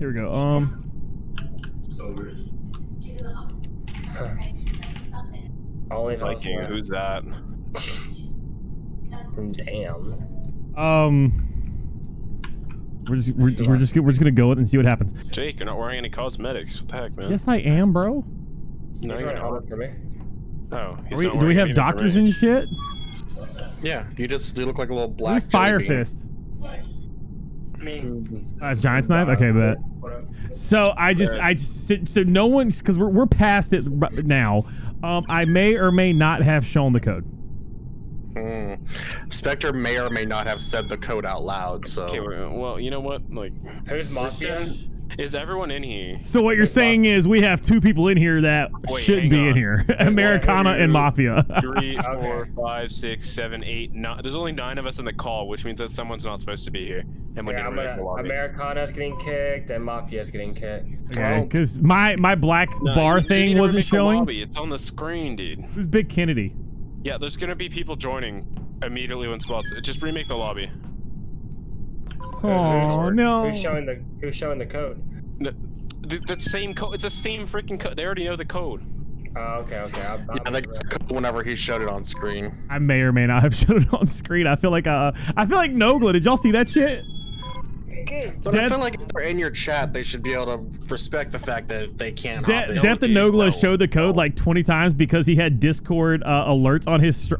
Here we go. Only Viking. Who's that? Damn. We're just gonna go with it and see what happens. Jake, you're not wearing any cosmetics. What the heck, man? Yes, I am, bro. No, you're not. For me. Oh, he's not. Do we have doctors and shit? Yeah, you look like a little black. Who's Fire Fist? Me. Giant Snipe. Okay, but so I just no one's, because we're past it now. I may or may not have shown the code. Spectre may or may not have said the code out loud. So okay, well, you know what? Like, who's Mafia? Is everyone in here? So what you're saying is we have two people in here that shouldn't be in here. Americana and Mafia. 3, 4, 5, 6, 7, 8, 9. There's only 9 of us in the call, which means that someone's not supposed to be here. And we Americana's getting kicked and Mafia's getting kicked. Okay, because my black bar thing wasn't showing. It's on the screen, dude. Who's Big Kennedy? Yeah, there's gonna be people joining immediately when spots. Just remake the lobby. Oh no! Who's showing the code? The same code. It's the same freaking code. They already know the code. Okay. Yeah, whenever he showed it on screen. I may or may not have shown it on screen. I feel like Nogla. Did y'all see that shit? Good. But I feel like if they're in your chat, they should be able to respect the fact that they can't. Death and Nogla showed the code like 20 times because he had Discord alerts on his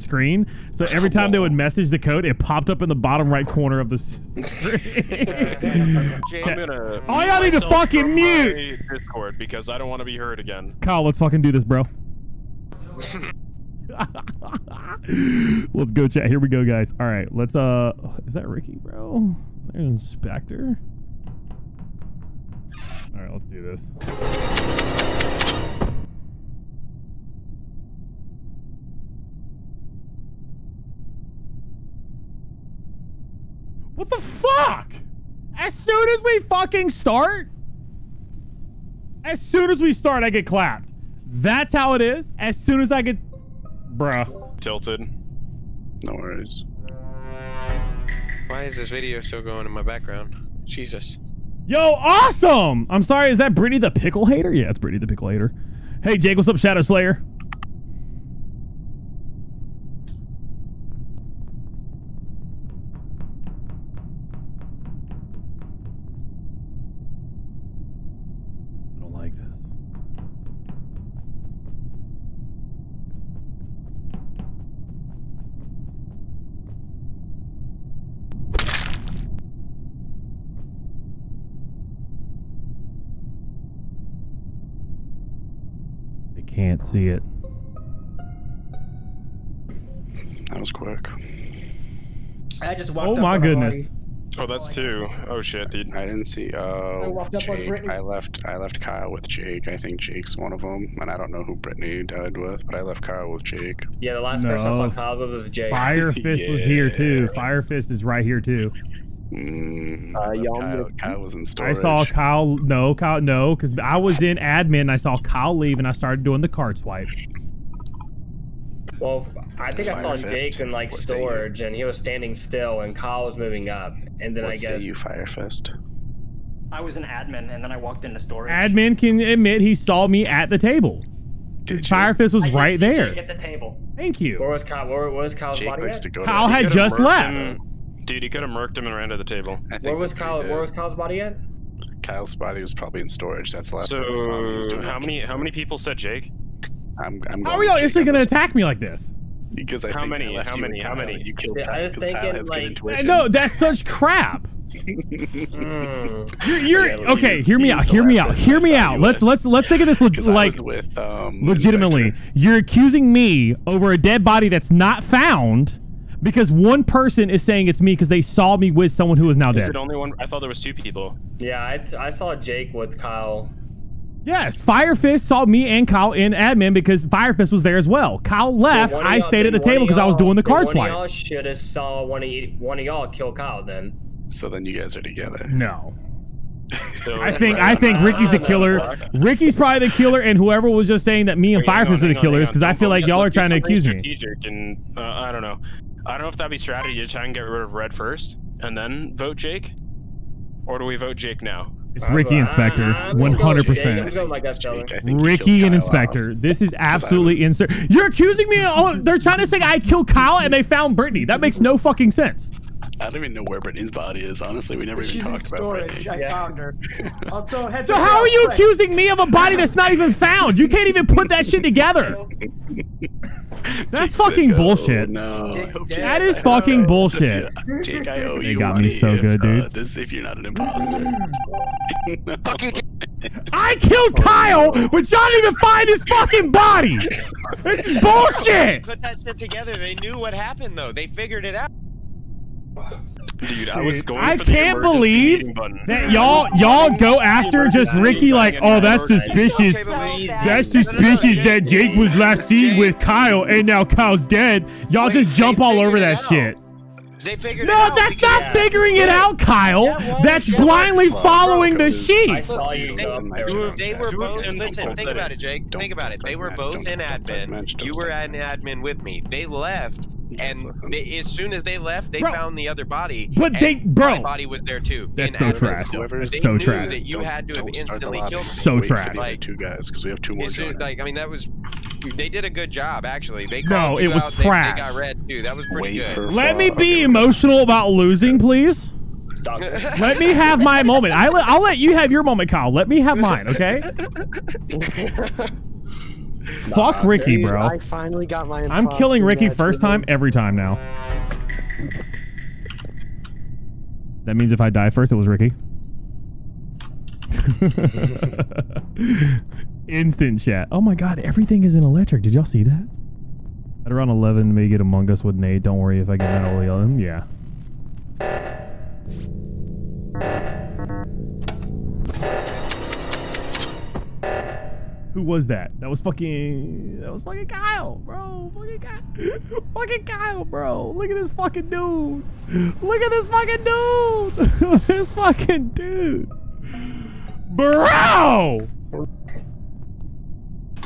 screen. So every time they would message the code, it popped up in the bottom right corner of the screen. All y'all need to fucking mute Discord because I don't want to be heard again. Kyle, let's fucking do this, bro. Let's go chat. Here we go, guys. All right, let's. Is that Ricky, bro? There's an Inspector. All right, let's do this. What the fuck? As soon as we fucking start, I get clapped. That's how it is. As soon as I get, bruh. Tilted. No worries. Why is this video still going in my background? Jesus. Yo, awesome! I'm sorry, is that Brittany the Pickle Hater? Yeah, it's Brittany the Pickle Hater. Hey, Jake, what's up, Shadow Slayer? I don't like this. Can't see it. That was quick. I just walked. Oh my goodness. Oh, that's 2. Oh shit, dude. I didn't see. Oh, I walked up on Brittany. I left Kyle with Jake. I think Jake's one of them, and I don't know who Brittany died with, but I left Kyle with Jake. Yeah, the last person I saw Kyle with was Jake. Fire Fist was here too. Fire Fist is right here too. Kyle was in storage. I saw Kyle. No, Kyle. No, because I was in admin. And I saw Kyle leave, and I started doing the card swipe. Well, I think I saw Jake in like storage, and he was standing still, and Kyle was moving up, and then I guess you Fire Fist. I was in admin, and then I walked into storage. Admin can admit he saw me at the table. Fire Fist was right there. Jake at the table. Thank you. Where was Kyle? Where was Kyle's body at? Kyle had just left. Dude, he could have murked him and ran to the table. Where was Kyle's body at? Kyle's body was probably in storage. That's the last one. So how many people said Jake? I'm how are y'all instantly gonna attack me like this? Because I how many you killed? I was thinking like no, that's such crap. You're okay. Hear me out. Let's think of this like with, legitimately. Inspector. You're accusing me over a dead body that's not found. Because one person is saying it's me because they saw me with someone who is now dead. Is it only one? I thought there was 2 people. Yeah, I saw Jake with Kyle. Yes, Fire Fist saw me and Kyle in admin because Fire Fist was there as well. Kyle left. I stayed at the table because I was doing the card swipe. One of y'all should have saw one of y'all kill Kyle then. So then you guys are together. No. I think Ricky's the killer. Ricky's probably the killer, and whoever was just saying that me and Fire Fist are the killers because I feel like y'all are trying to accuse me. And, I don't know. I don't know if that'd be strategy to try and get rid of Red first and then vote Jake, or do we vote Jake now? It's Ricky and Inspector, 100%. Ricky and Inspector. This is absolutely insert. You're accusing me of, they're trying to say I killed Kyle and they found Brittany. That makes no fucking sense. I don't even know where Brittany's body is. Honestly, we never even talked about Brittany. I found her. Also, so how are you accusing me of a body that's not even found? You can't even put that shit together. That's fucking bullshit. No, that is fucking bullshit. Jake, I owe you. They got me so good, dude. This, if you're not an imposter. I killed Kyle, but y'all didn't even find his fucking body. This is bullshit. Put that shit together. They knew what happened, though. They figured it out. Dude, I was going for the can't believe that y'all go after just Ricky like, oh, that's suspicious. That's suspicious that Jake was last seen with Kyle and now Kyle's dead. Y'all just jump all over that shit. They figured no, it that's out. Not figuring it out, Kyle. Yeah, that's blindly following the sheep. I saw you. They were both. Listen, think about it, Jake. Think about it. They were both in admin. You were in admin with me. They left. And they, as soon as they left, they found the other body. But they, bro, my body was there too. That's so trash. They so knew trash. That you had to have instantly killed. So trash. Like two guys, because we have two more. Like I mean, that was. They did a good job, actually. They no, it was out. Trash. They got red too. That was pretty good. Let me be emotional about losing, please. Let me have my moment. I'll let you have your moment, Kyle. Let me have mine, okay? Fuck Ricky, bro. I finally got my I'm killing Ricky first time, every time now. That means if I die first, it was Ricky. Instant chat. Oh my god, everything is in electric. Did y'all see that? At around 11, maybe get Among Us with Nate. Don't worry if I get an OEL. Yeah. Who was that? That was fucking Kyle, bro. Fucking Kyle, bro. Look at this fucking dude. This fucking dude. Bro!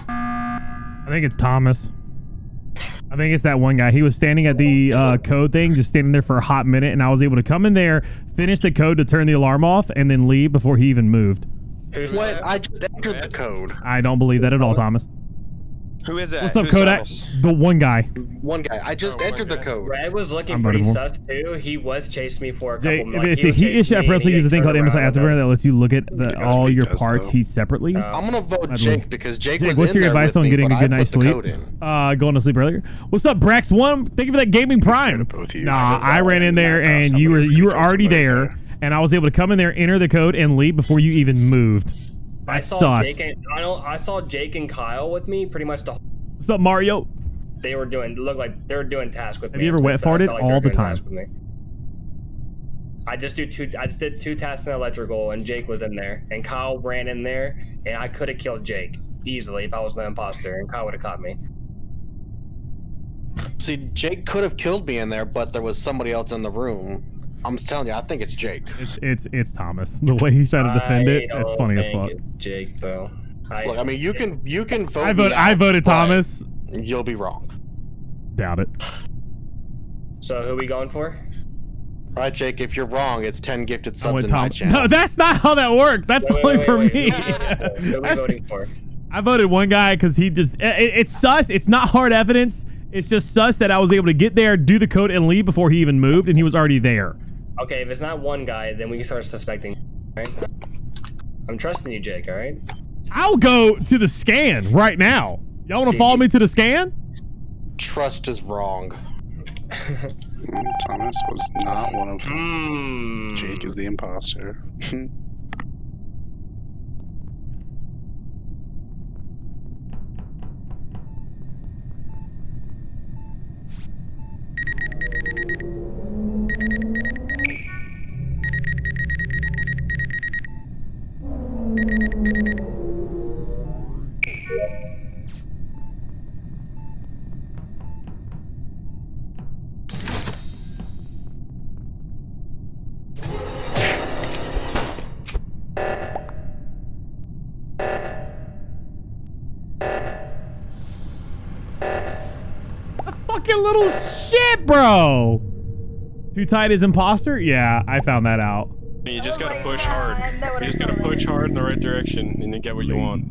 I think it's Thomas. I think it's that one guy. He was standing at the code thing, just standing there for a hot minute, and I was able to come in there, finish the code to turn the alarm off, and then leave before he even moved. What? I just entered the code. I don't believe that at all, Thomas. Who is that? What's up, Kodak? The one guy. One guy. I just entered the code. Red was looking pretty sus too. He was chasing me for a couple minutes. He is separately uses a thing called MSI Afterburner that lets you look at all your parts heat separately. I'm gonna vote Jake because Jake was in there. What's your advice on getting a good night's sleep? Going to sleep earlier. What's up, Brex? One, thank you for that gaming prime. Nah, I ran in there and you were already there. And I was able to come in there, enter the code, and leave before you even moved. I saw Jake and Kyle with me pretty much the. What's up, Mario? They were doing. Looked like they were doing tasks with me. Have you ever wet farted? Like all the time. With me. I just did two tasks in electrical, and Jake was in there, and Kyle ran in there, and I could have killed Jake easily if I was the imposter, and Kyle would have caught me. See, Jake could have killed me in there, but there was somebody else in the room. I'm telling you, I think it's Jake. It's Thomas. The way he's trying to defend it, it's funny as fuck. Jake, though. Look, I mean, you can vote. I voted Thomas. You'll be wrong. Doubt it. So who are we going for? All right, Jake. If you're wrong, it's 10 gifted subs in my channel. No, that's not how that works. That's only for me. Who are we voting for? I voted one guy because he just. It's sus. It's not hard evidence. It's just sus that I was able to get there, do the code, and leave before he even moved, and he was already there. Okay, if it's not one guy, then we can start suspecting, right? I'm trusting you, Jake, all right? I'll go to the scan right now. Y'all want to follow me to the scan? Trust is wrong. Thomas was not one of them. Jake is the imposter. Little shit, bro. Too tight is imposter? Yeah, I found that out. You just gotta push hard. You just gotta push hard in the right direction and you get what you want.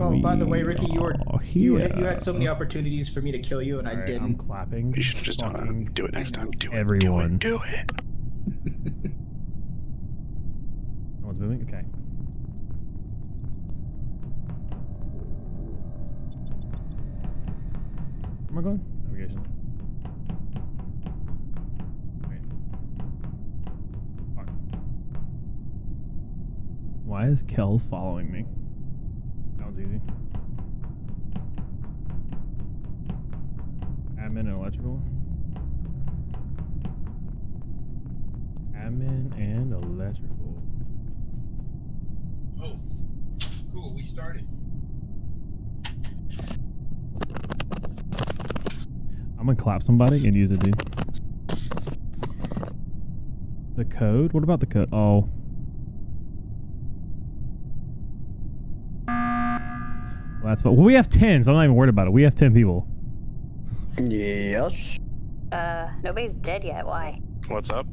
Oh, by the way, Ricky, you had so many opportunities for me to kill you and I didn't. I'm clapping. You should have just do it next time. Do it. Everyone. Do it. No one's moving? Okay. Where am I going? Navigation. Why is Kells following me? That was easy. Admin and electrical. Admin and electrical. Oh, cool. We started. I'm gonna clap somebody and use it, dude. The code? What about the code? Oh. That's what, well, we have 10, so I'm not even worried about it. We have 10 people. Yes. Nobody's dead yet. Why? What's up?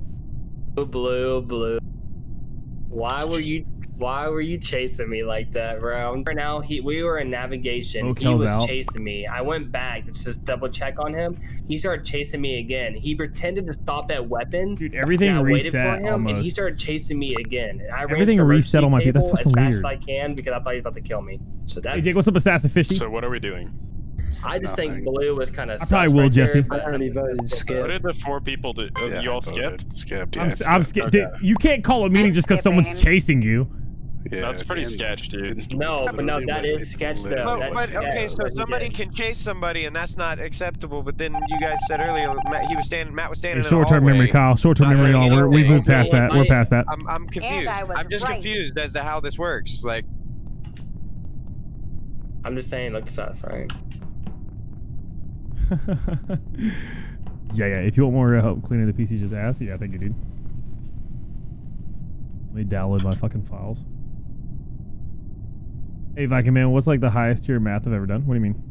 Blue. Why were you chasing me like that, bro? Right now, we were in navigation. Oh, he was out. Chasing me. I went back to just double check on him. He started chasing me again. He pretended to stop at weapons. Dude, everything reset. I waited for him, almost. And he started chasing me again. And I everything ran reset on my people. That's fucking as fast weird. As I can because I thought he was about to kill me. So that's. Hey, Jake, what's up, Assassin Fishy? So what are we doing? I just think Blue was kind of. I probably will, Jesse. I already voted skip. What did the 4 people do? Yeah, you all skipped? Skipped, yeah. I'm skipped. Okay. You can't call a meeting just because someone's chasing you. Yeah, that's pretty sketch, dude. No, but no, that is sketch, though. Well, but, okay, so somebody can chase somebody, and that's not acceptable. But then you guys said earlier, Matt was standing. Short-term memory, Kyle. Short-term memory. All we moved past that. We're past that. I'm confused. I'm just confused as to how this works. Like, I'm just saying, look, sus, right? yeah. If you want more help cleaning the PC, just ask. Yeah, thank you, dude. Let me download my fucking files. Hey, Viking Man, what's like the highest tier math I've ever done? What do you mean?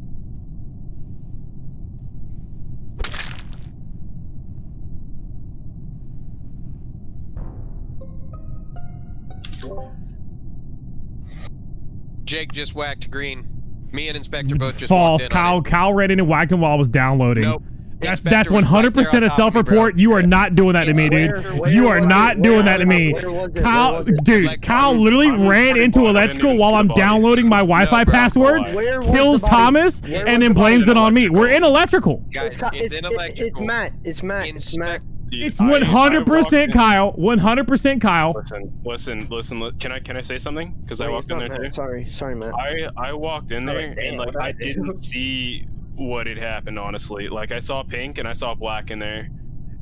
Jake just whacked green. Me and Inspector both just false. Kyle ran in and whacked him while I was downloading. Nope. That's 100% a self-report. You are not doing that to me, dude. You are not doing that to me. Kyle, dude, Kyle literally ran into electrical while I'm downloading my Wi-Fi password, kills Thomas, and then blames it on me. We're in electrical. It's Matt. It's Matt. It's 100% Kyle. 100% Kyle. Listen. Can I say something? Because I walked in there too. Sorry, Matt. I walked in there and like I didn't see what had happened, honestly. Like I saw pink and I saw black in there.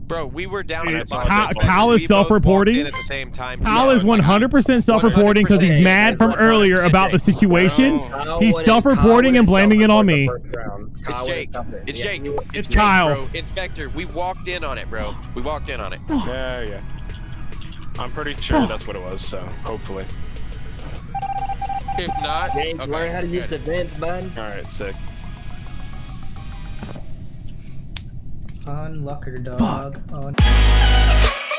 Bro, we were down at the bottom. Kyle is self-reporting. At the same time, Kyle is 100% self-reporting because he's mad from earlier about the situation. He's self-reporting and blaming it on me. It's Jake. It's Jake. It's Kyle. Inspector, we walked in on it, bro. We walked in on it. Yeah. I'm pretty sure that's what it was, so hopefully. If not, learn how to use the vents, bud. All right, sick. Unlucker dog. Fuck.